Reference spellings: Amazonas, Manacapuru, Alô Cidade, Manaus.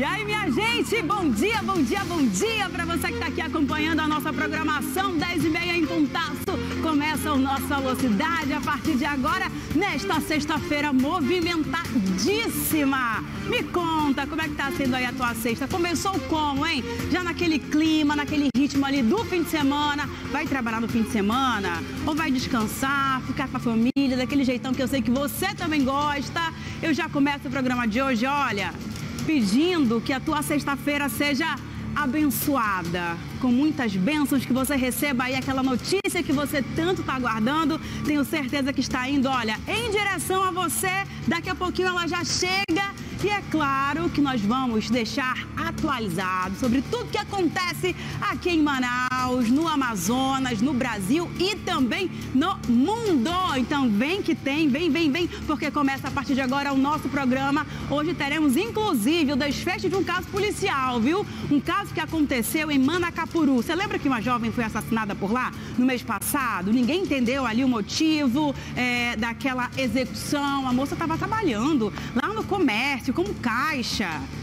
E aí, minha gente, bom dia para você que está aqui acompanhando a nossa programação. 10h30 em pontaço, começa o nosso Alô Cidade a partir de agora, nesta sexta-feira movimentadíssima. Me conta, como é que está sendo aí a tua sexta? Começou como, hein? Já naquele clima, naquele ritmo ali do fim de semana? Vai trabalhar no fim de semana? Ou vai descansar, ficar com a família, daquele jeitão que eu sei que você também gosta? Eu já começo o programa de hoje, olha, pedindo que a tua sexta-feira seja abençoada, com muitas bênçãos, que você receba aí aquela notícia que você tanto está aguardando. Tenho certeza que está indo, olha, em direção a você. Daqui a pouquinho ela já chega. E é claro que nós vamos deixar atualizado sobre tudo que acontece aqui em Manaus, no Amazonas, no Brasil e também no mundo. Então vem que tem, vem, porque começa a partir de agora o nosso programa. Hoje teremos, inclusive, o desfecho de um caso policial, viu? Um caso que aconteceu em Manacapuru. Você lembra que uma jovem foi assassinada por lá no mês passado? Ninguém entendeu ali o motivo daquela execução. A moça estava trabalhando lá no comércio, como caixa.